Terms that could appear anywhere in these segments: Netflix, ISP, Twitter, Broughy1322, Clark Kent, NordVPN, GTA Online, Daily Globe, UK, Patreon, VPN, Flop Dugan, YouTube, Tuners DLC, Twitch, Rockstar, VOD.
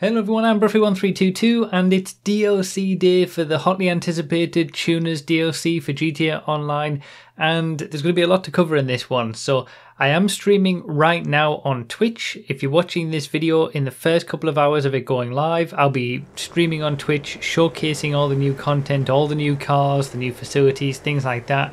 Hello everyone, I'm Broughy1322 and it's DLC day for the hotly anticipated Tuners DLC for GTA Online, and there's going to be a lot to cover in this one. So I am streaming right now on Twitch. If you're watching this video in the first couple of hours of it going live, I'll be streaming on Twitch, showcasing all the new content, all the new cars, the new facilities, things like that.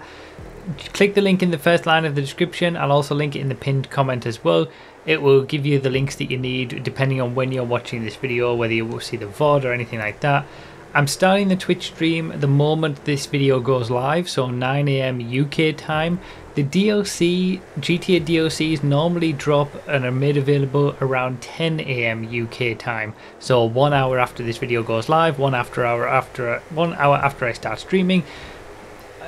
Click the link in the first line of the description. I'll also link it in the pinned comment as well. It will give you the links that you need depending on when you're watching this video, whether you will see the VOD or anything like that. I'm starting the Twitch stream the moment this video goes live, so 9 AM UK time. The DLC, GTA DLCs normally drop and are made available around 10 AM UK time. So 1 hour after this video goes live, one hour after I start streaming.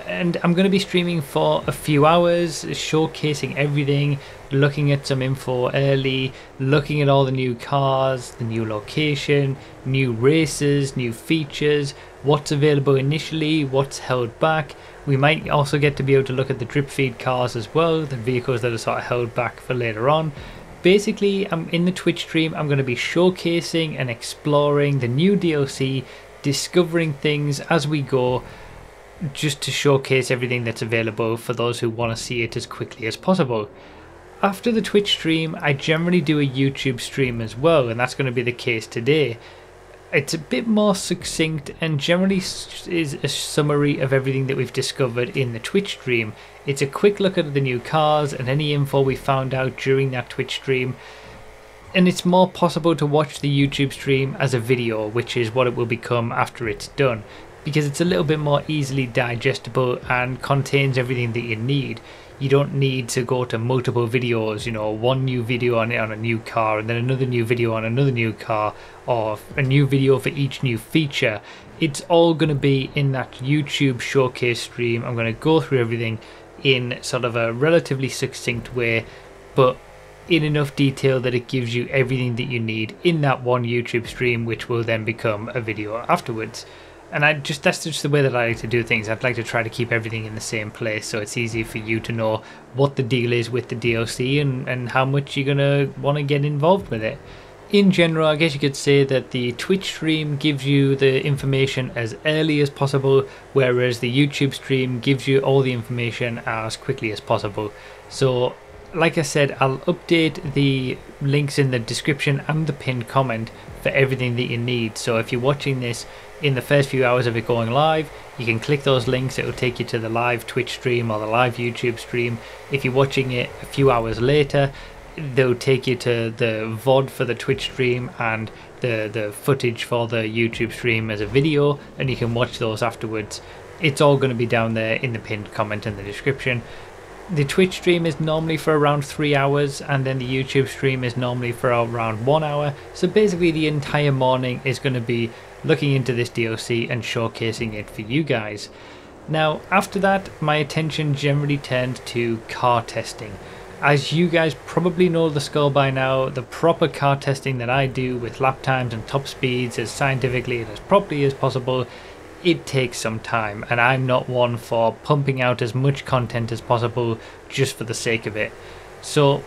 And I'm going to be streaming for a few hours, showcasing everything, looking at some info early, looking at all the new cars, the new location, new races, new features, what's available initially, what's held back. We might also get to be able to look at the drip feed cars as well, the vehicles that are sort of held back for later on. Basically, I'm in the Twitch stream, I'm going to be showcasing and exploring the new DLC, discovering things as we go, just to showcase everything that's available for those who want to see it as quickly as possible. After the Twitch stream, I generally do a YouTube stream as well, and that's going to be the case today. It's a bit more succinct and generally is a summary of everything that we've discovered in the Twitch stream. It's a quick look at the new cars and any info we found out during that Twitch stream. And it's more possible to watch the YouTube stream as a video, which is what it will become after it's done, because it's a little bit more easily digestible and contains everything that you need. You don't need to go to multiple videos, you know, one new video on a new car and then another new video on another new car, or a new video for each new feature. It's all going to be in that YouTube showcase stream. I'm going to go through everything in sort of a relatively succinct way, but in enough detail that it gives you everything that you need in that one YouTube stream, which will then become a video afterwards. And that's just the way that I like to do things. I'd like to try to keep everything in the same place, so it's easy for you to know what the deal is with the DLC and how much you're going to want to get involved with it. In general, I guess you could say that the Twitch stream gives you the information as early as possible, whereas the YouTube stream gives you all the information as quickly as possible. So, like I said, I'll update the links in the description and the pinned comment for everything that you need. So if you're watching this in the first few hours of it going live, you can click those links. It will take you to the live Twitch stream or the live YouTube stream. If you're watching it a few hours later, they'll take you to the VOD for the Twitch stream and the footage for the YouTube stream as a video, and you can watch those afterwards. It's all going to be down there in the pinned comment and the description. The Twitch stream is normally for around 3 hours, and then the YouTube stream is normally for around 1 hour. So basically the entire morning is going to be looking into this DLC and showcasing it for you guys. Now, after that, my attention generally turned to car testing. As you guys probably know the score by now, the proper car testing that I do with lap times and top speeds as scientifically and as properly as possible, it takes some time, and I'm not one for pumping out as much content as possible just for the sake of it. So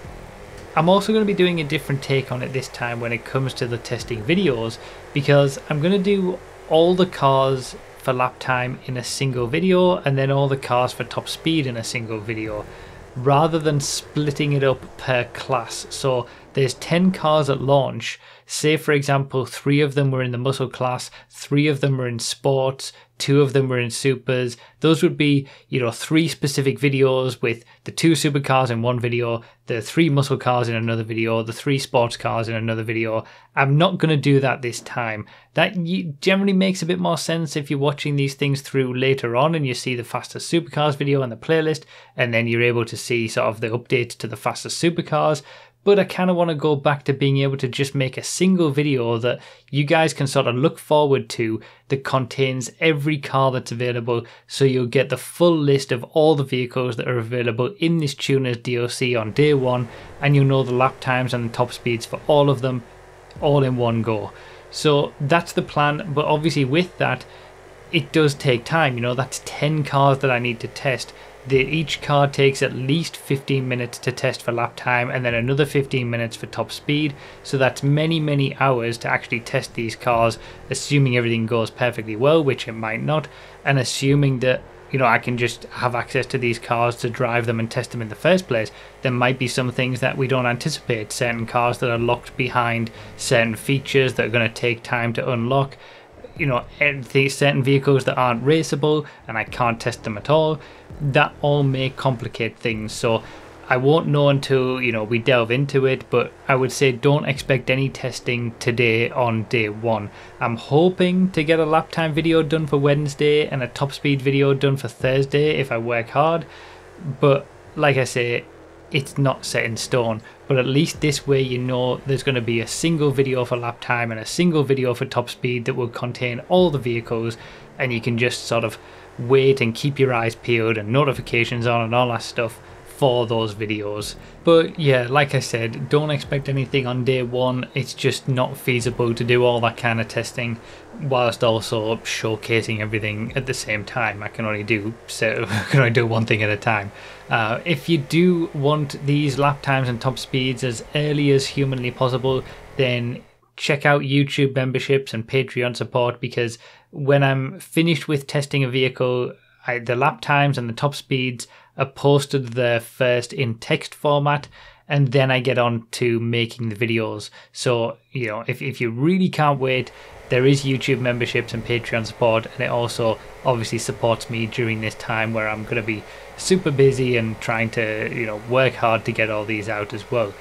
I'm also going to be doing a different take on it this time when it comes to the testing videos, because I'm going to do all the cars for lap time in a single video and then all the cars for top speed in a single video, rather than splitting it up per class. So there's 10 cars at launch. Say, for example, 3 of them were in the muscle class, 3 of them were in sports, 2 of them were in supers. Those would be, you know, 3 specific videos with the 2 supercars in one video, the 3 muscle cars in another video, the 3 sports cars in another video. I'm not going to do that this time. That generally makes a bit more sense if you're watching these things through later on and you see the fastest supercars video on the playlist, and then you're able to see sort of the updates to the fastest supercars. But I kind of want to go back to being able to just make a single video that you guys can sort of look forward to that contains every car that's available, so you'll get the full list of all the vehicles that are available in this Tuners DLC on day one, and you'll know the lap times and the top speeds for all of them all in one go. So that's the plan, but obviously with that, it does take time. You know, that's 10 cars that I need to test. that each car takes at least 15 minutes to test for lap time and then another 15 minutes for top speed. So that's many hours to actually test these cars, assuming everything goes perfectly well, which it might not, and assuming that, you know, I can just have access to these cars to drive them and test them in the first place. There might be some things that we don't anticipate, certain cars that are locked behind certain features that are going to take time to unlock, you know, certain vehicles that aren't raceable and I can't test them at all. That all may complicate things, so I won't know until, you know, we delve into it, but I would say don't expect any testing today on day one. I'm hoping to get a lap time video done for Wednesday and a top speed video done for Thursday if I work hard, but like I say, it's not set in stone. But at least this way you know there's going to be a single video for lap time and a single video for top speed that will contain all the vehicles, and you can just sort of wait and keep your eyes peeled and notifications on and all that stuff for those videos. But yeah, like I said, don't expect anything on day one. It's just not feasible to do all that kind of testing whilst also showcasing everything at the same time. I can only do one thing at a time. If you do want these lap times and top speeds as early as humanly possible, then check out YouTube memberships and Patreon support, because when I'm finished with testing a vehicle, the lap times and the top speeds are posted there first in text format, and then I get on to making the videos. So, you know, if you really can't wait, there is YouTube memberships and Patreon support, and it also obviously supports me during this time where I'm going to be super busy and trying to, you know, work hard to get all these out as well.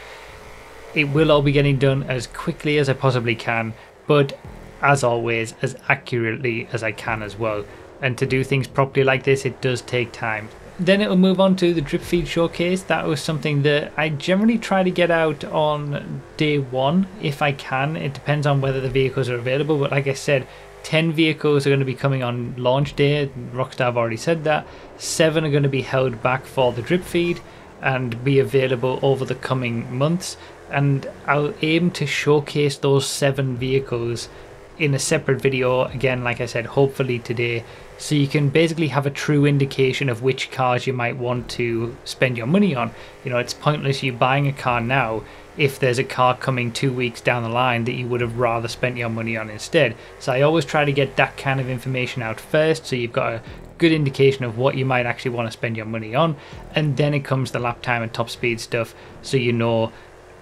It will all be getting done as quickly as I possibly can, but as always, as accurately as I can as well. And to do things properly like this, it does take time. Then it'll move on to the drip feed showcase. That was something that I generally try to get out on day one if I can. It depends on whether the vehicles are available, but like I said, 10 vehicles are going to be coming on launch day. Rockstar have already said that. 7 are going to be held back for the drip feed and be available over the coming months, and I'll aim to showcase those 7 vehicles in a separate video, again like I said, hopefully today, so you can basically have a true indication of which cars you might want to spend your money on. You know, it's pointless you buying a car now if there's a car coming 2 weeks down the line that you would have rather spent your money on instead. So I always try to get that kind of information out first, so you've got a good indication of what you might actually want to spend your money on, and then it comes the lap time and top speed stuff, so you know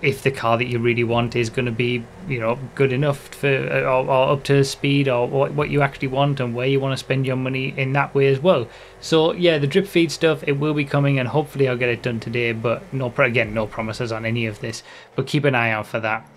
if the car that you really want is going to be, you know, good enough for or up to speed, or what you actually want and where you want to spend your money in that way as well. So yeah, the drip feed stuff, it will be coming, and hopefully I'll get it done today, but no promises on any of this, but keep an eye out for that.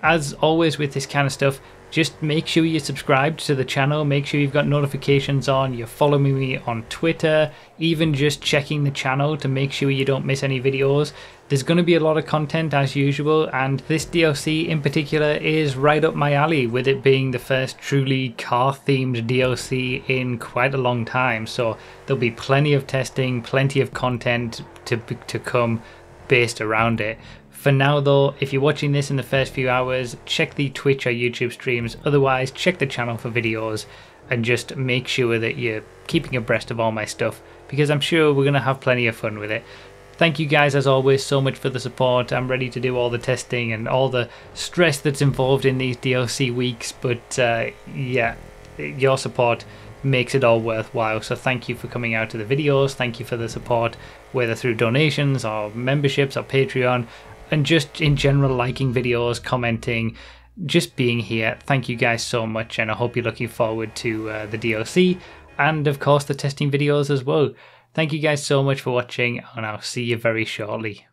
As always with this kind of stuff, just make sure you're subscribed to the channel, make sure you've got notifications on, you're following me on Twitter, even just checking the channel to make sure you don't miss any videos. There's going to be a lot of content as usual, and this DLC in particular is right up my alley, with it being the first truly car themed DLC in quite a long time. So there'll be plenty of testing, plenty of content to come based around it. For now though, if you're watching this in the first few hours, check the Twitch or YouTube streams, otherwise check the channel for videos, and just make sure that you're keeping abreast of all my stuff, because I'm sure we're going to have plenty of fun with it. Thank you guys as always so much for the support. I'm ready to do all the testing and all the stress that's involved in these DLC weeks, but yeah, your support makes it all worthwhile, so thank you for coming out to the videos, thank you for the support, whether through donations or memberships or Patreon, and just in general liking videos, commenting, just being here. Thank you guys so much, and I hope you're looking forward to the DLC and of course the testing videos as well. Thank you guys so much for watching, and I'll see you very shortly.